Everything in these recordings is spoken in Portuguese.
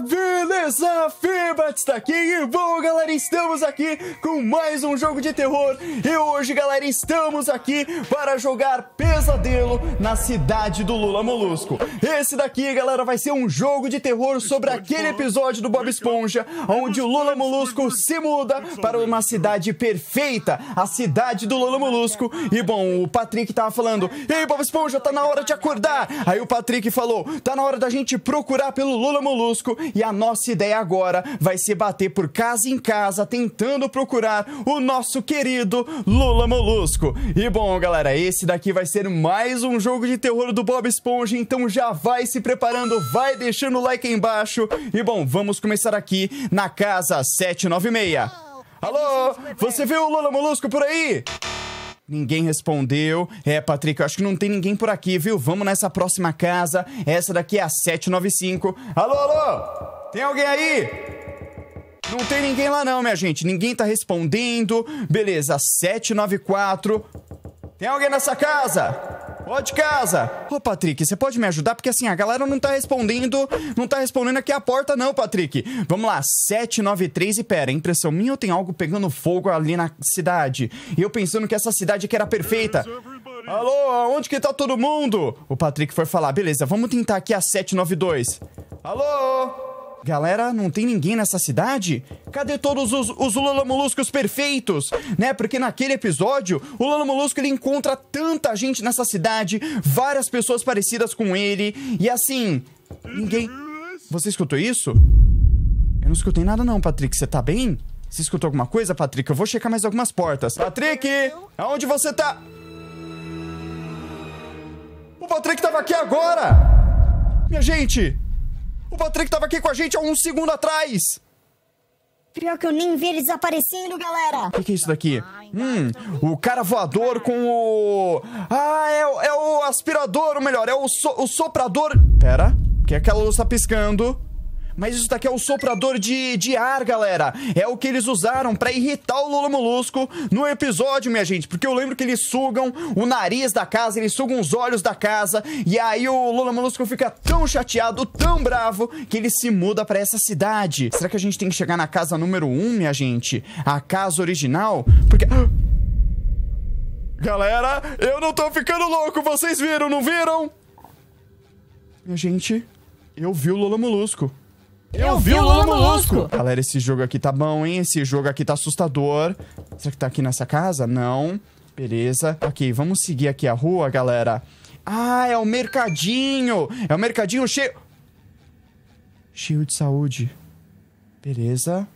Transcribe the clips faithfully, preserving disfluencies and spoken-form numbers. beleza? Febatista aqui e bom, galera, estamos aqui com mais um jogo de terror. E hoje, galera, estamos aqui para jogar Pesadelo na Cidade do Lula Molusco. Esse daqui, galera, vai ser um jogo de terror sobre aquele episódio do Bob Esponja onde o Lula Molusco se muda para uma cidade perfeita, a cidade do Lula Molusco. E bom, o Patrick tava falando: ei, Bob Esponja, tá na hora de acordar. Aí o Patrick falou: tá na hora da gente procurar pelo Lula Molusco. E a nossa ideia agora vai ser bater por casa em casa, tentando procurar o nosso querido Lula Molusco. E bom, galera, esse daqui vai ser mais um jogo de terror do Bob Esponja, então já vai se preparando, vai deixando o like aí embaixo. E bom, vamos começar aqui na casa sete nove seis. Alô, você viu o Lula Molusco por aí? Ninguém respondeu. É, Patrick, eu acho que não tem ninguém por aqui, viu? Vamos nessa próxima casa. Essa daqui é a sete nove cinco. Alô, alô? Tem alguém aí? Não tem ninguém lá não, minha gente. Ninguém tá respondendo. Beleza, sete nove quatro. Tem alguém nessa casa? Ô, de casa. Ô, Patrick, você pode me ajudar? Porque assim, a galera não tá respondendo. Não tá respondendo aqui a porta não, Patrick. Vamos lá, sete nove três. E pera, impressão minha ou tem algo pegando fogo ali na cidade? E eu pensando que essa cidade aqui era perfeita. Alô, onde que tá todo mundo? O Patrick foi falar. Beleza, vamos tentar aqui a sete nove dois. Alô? Galera, não tem ninguém nessa cidade? Cadê todos os, os Lula Moluscos perfeitos? Né? Porque naquele episódio, o Lula Molusco, ele encontra tanta gente nessa cidade, várias pessoas parecidas com ele, e assim, ninguém... Você escutou isso? Eu não escutei nada não, Patrick. Você tá bem? Você escutou alguma coisa, Patrick? Eu vou checar mais algumas portas. Patrick, aonde você tá? O Patrick tava aqui agora! Minha gente... O Patrick tava aqui com a gente há um segundo atrás. Pior que eu nem vi eles aparecendo, galera. O que, que é isso daqui? Hum, o cara voador com o... Ah, é o, é o aspirador, ou melhor, é o, so, o soprador... Pera, que aquela luz tá piscando. Mas isso daqui é o soprador de, de ar, galera. É o que eles usaram pra irritar o Lula Molusco no episódio, minha gente. Porque eu lembro que eles sugam o nariz da casa, eles sugam os olhos da casa. E aí o Lula Molusco fica tão chateado, tão bravo, que ele se muda pra essa cidade. Será que a gente tem que chegar na casa número um, minha gente? A casa original? Porque... Galera, eu não tô ficando louco. Vocês viram, não viram? Minha gente, eu vi o Lula Molusco. Eu, Eu vi o Lula Molusco! Galera, esse jogo aqui tá bom, hein? Esse jogo aqui tá assustador. Será que tá aqui nessa casa? Não. Beleza. Ok, vamos seguir aqui a rua, galera. Ah, é o mercadinho! É o mercadinho cheio... Cheio de saúde. Beleza.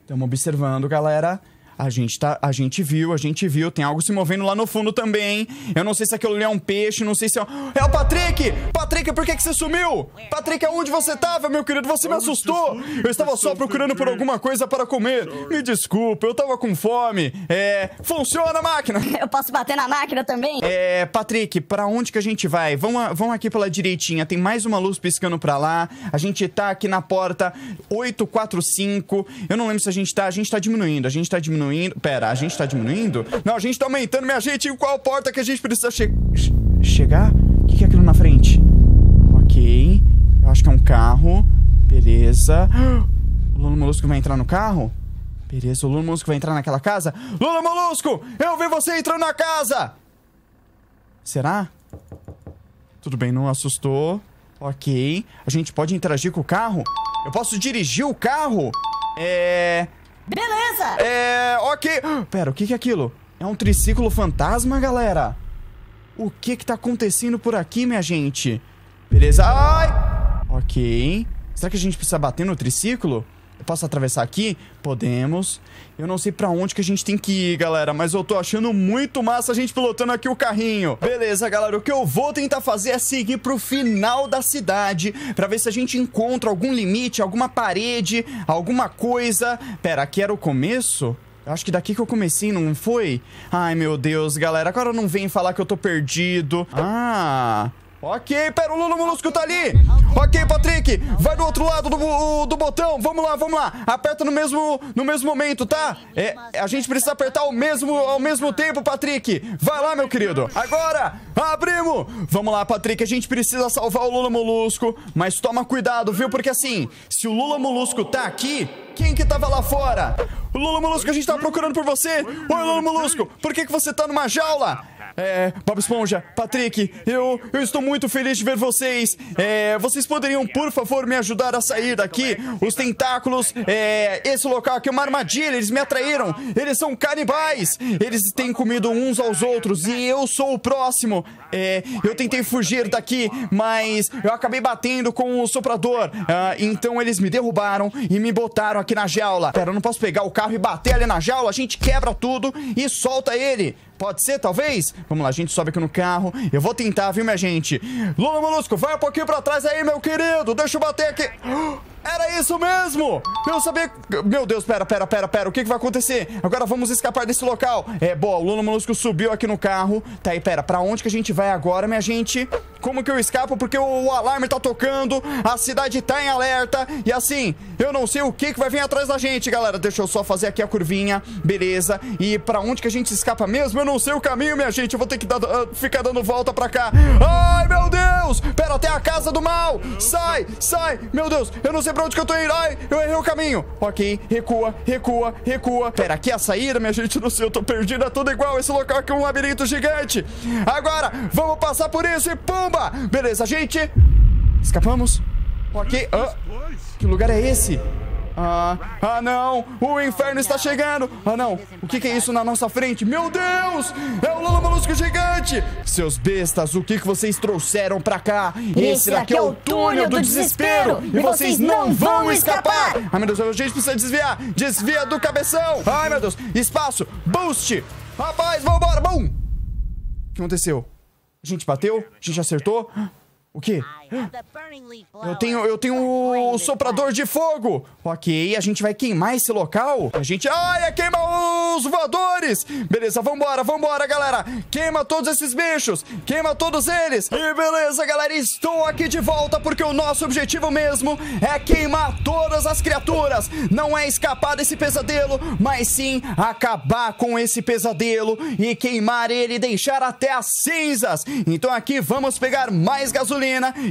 Estamos observando, galera. A gente, tá, a gente viu, a gente viu. Tem algo se movendo lá no fundo também. Eu não sei se aquilo ali é um peixe, não sei se é um... É o Patrick! Patrick, por que que você sumiu? Patrick, aonde você tava, meu querido? Você me assustou! Eu estava só procurando por alguma coisa para comer. Me desculpa, eu tava com fome. É... Funciona a máquina! Eu posso bater na máquina também? É... Patrick, pra onde que a gente vai? Vamos, vamos aqui pela direitinha. Tem mais uma luz piscando pra lá. A gente tá aqui na porta oito quatro cinco. Eu não lembro se a gente tá... A gente tá diminuindo, a gente tá diminuindo. Pera, a gente tá diminuindo? Não, a gente tá aumentando, minha gente. E qual porta que a gente precisa che che chegar? O que que é aquilo na frente? Ok. Eu acho que é um carro. Beleza. O Lula Molusco vai entrar no carro? Beleza, o Lula Molusco vai entrar naquela casa? Lula Molusco! Eu vi você entrando na casa! Será? Tudo bem, não assustou. Ok. A gente pode interagir com o carro? Eu posso dirigir o carro? É... Beleza! É... Ok... Pera, o que que é aquilo? É um triciclo fantasma, galera? O que que tá acontecendo por aqui, minha gente? Beleza... Ai! Ok... Será que a gente precisa bater no triciclo? Eu posso atravessar aqui? Podemos... Eu não sei pra onde que a gente tem que ir, galera, mas eu tô achando muito massa a gente pilotando aqui o carrinho. Beleza, galera, o que eu vou tentar fazer é seguir pro final da cidade pra ver se a gente encontra algum limite, alguma parede, alguma coisa. Pera, aqui era o começo? Eu acho que daqui que eu comecei, não foi? Ai, meu Deus, galera, agora não vem falar que eu tô perdido. Ah... Ok, pera, o Lula Molusco tá ali. Ok, Patrick, vai do outro lado do, do botão. Vamos lá, vamos lá. Aperta no mesmo, no mesmo momento, tá? É, a gente precisa apertar ao mesmo, ao mesmo tempo, Patrick. Vai lá, meu querido. Agora, abrimos. Vamos lá, Patrick, a gente precisa salvar o Lula Molusco. Mas toma cuidado, viu? Porque assim, se o Lula Molusco tá aqui, quem que tava lá fora? O Lula Molusco, a gente tá procurando por você. Oi, Lula Molusco, por que que você tá numa jaula? É, Bob Esponja, Patrick, eu, eu estou muito feliz de ver vocês. É, vocês poderiam, por favor, me ajudar a sair daqui? Os tentáculos, é, esse local aqui é uma armadilha, eles me atraíram. Eles são canibais. Eles têm comido uns aos outros e eu sou o próximo. É, eu tentei fugir daqui, mas eu acabei batendo com o soprador. Ah, então eles me derrubaram e me botaram aqui na jaula. Pera, eu não posso pegar o carro e bater ali na jaula. A gente quebra tudo e solta ele. Pode ser, talvez? Vamos lá, a gente sobe aqui no carro. Eu vou tentar, viu, minha gente? Lula Molusco, vai um pouquinho pra trás aí, meu querido. Deixa eu bater aqui. Era isso mesmo! Eu sabia... Meu Deus, pera, pera, pera, pera. O que que vai acontecer? Agora vamos escapar desse local. É, boa, o Lula Molusco subiu aqui no carro. Tá aí, pera, pra onde que a gente vai agora, minha gente? Como que eu escapo? Porque o, o alarme tá tocando, a cidade tá em alerta. E assim, eu não sei o que que vai vir atrás da gente, galera. Deixa eu só fazer aqui a curvinha. Beleza. E pra onde que a gente escapa mesmo? Eu não sei o caminho, minha gente. Eu vou ter que dar, uh, ficar dando volta pra cá. Ai, meu Deus! Pera, até a casa do mal! Sai, sai! Meu Deus, eu não sei pra onde que eu tô indo. Ai, eu errei o caminho. Ok, recua, recua, recua. Pera, aqui é a saída, minha gente. Não sei, eu tô perdido. É tudo igual. Esse local aqui é um labirinto gigante. Agora, vamos passar por isso e pumba! Beleza, gente. Escapamos. Ok. Ah, que lugar é esse? Ah, ah, não. O inferno está chegando. Ah, não. O que que é isso na nossa frente? Meu Deus! É o Lula Molusco gigante! Seus bestas, o que que vocês trouxeram pra cá? Esse, Esse daqui é o túnel do, do desespero, desespero! E vocês não vão escapar! escapar. Ai, meu Deus, a gente precisa desviar! Desvia do cabeção! Ai, meu Deus! Espaço! Boost! Rapaz, vambora! Bum! O que aconteceu? A gente bateu? A gente acertou? O que? Eu tenho, eu tenho o soprador de fogo. Ok, a gente vai queimar esse local. A gente... Ai, é queimar os voadores. Beleza, vambora, vambora, galera. Queima todos esses bichos. Queima todos eles. E beleza, galera, estou aqui de volta porque o nosso objetivo mesmo é queimar todas as criaturas. Não é escapar desse pesadelo, mas sim acabar com esse pesadelo e queimar ele e deixar até as cinzas. Então aqui vamos pegar mais gasolina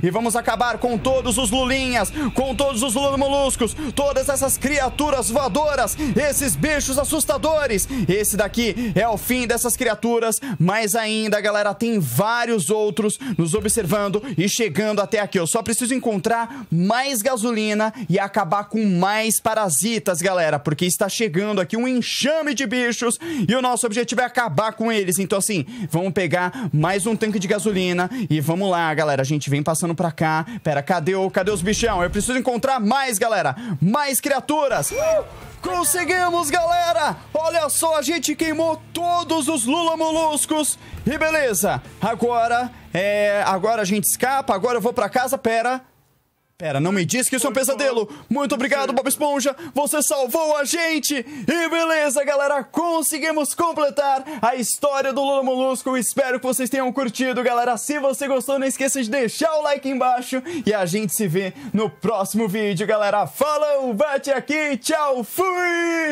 e vamos acabar com todos os lulinhas, com todos os Lula Moluscos, todas essas criaturas voadoras, esses bichos assustadores. Esse daqui é o fim dessas criaturas, mas ainda, galera, tem vários outros nos observando e chegando até aqui. Eu só preciso encontrar mais gasolina e acabar com mais parasitas, galera, porque está chegando aqui um enxame de bichos e o nosso objetivo é acabar com eles. Então assim, vamos pegar mais um tanque de gasolina e vamos lá, galera. A gente vem passando pra cá. Pera, cadê, o, cadê os bichão? Eu preciso encontrar mais, galera. Mais criaturas. Uh! Conseguimos, galera. Olha só, a gente queimou todos os Lula Moluscos. E beleza. Agora, é... Agora a gente escapa. Agora eu vou pra casa. Pera. Pera, não me diz que isso é um pesadelo. Muito obrigado, Bob Esponja. Você salvou a gente. E beleza, galera. Conseguimos completar a história do Lula Molusco. Espero que vocês tenham curtido, galera. Se você gostou, não esqueça de deixar o like embaixo. E a gente se vê no próximo vídeo, galera. Falou, bate aqui. Tchau, fui!